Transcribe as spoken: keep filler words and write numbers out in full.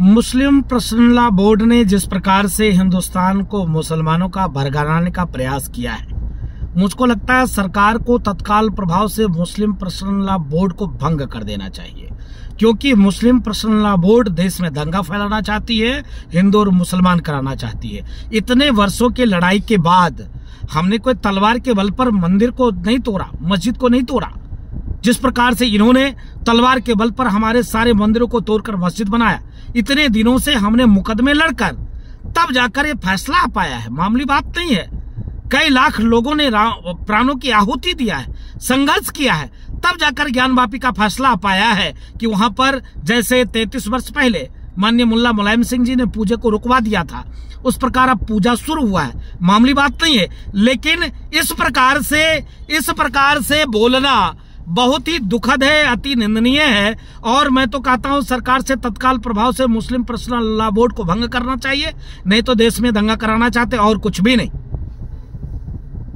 मुस्लिम personal law board ने जिस प्रकार से हिंदुस्तान को मुसलमानों का भरगाने का प्रयास किया है, मुझको लगता है सरकार को तत्काल प्रभाव से मुस्लिम पर्सनल लॉ बोर्ड को भंग कर देना चाहिए, क्योंकि मुस्लिम पर्सनल लॉ बोर्ड देश में दंगा फैलाना चाहती है, हिंदू और मुसलमान कराना चाहती है। इतने वर्षों के लड़ाई के बाद हमने कोई तलवार के बल पर मंदिर को नहीं तोड़ा, मस्जिद को नहीं तोड़ा, जिस प्रकार से इन्होंने तलवार के बल पर हमारे सारे मंदिरों को तोड़कर मस्जिद बनाया। इतने दिनों से हमने मुकदमे लड़कर तब जाकर ये फैसला आ पाया है, मामूली बात नहीं है। कई लाख लोगों ने प्राणों की आहुति दिया है, संघर्ष किया है, तब जाकर ज्ञानवापी का फैसला आ पाया है कि वहां पर जैसे तैंतीस वर्ष पहले माननीय मुल्ला मुलायम सिंह जी ने पूजा को रुकवा दिया था, उस प्रकार अब पूजा शुरू हुआ है। मामूली बात नहीं है, लेकिन इस प्रकार से इस प्रकार से बोलना बहुत ही दुखद है, अति निंदनीय है। और मैं तो कहता हूं सरकार से तत्काल प्रभाव से मुस्लिम पर्सनल लॉ बोर्ड को भंग करना चाहिए, नहीं तो देश में दंगा कराना चाहते और कुछ भी नहीं।